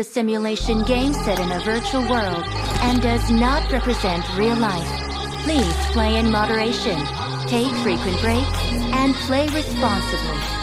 a simulation game set in a virtual world and does not represent real life. Please play in moderation, take frequent breaks, and play responsibly.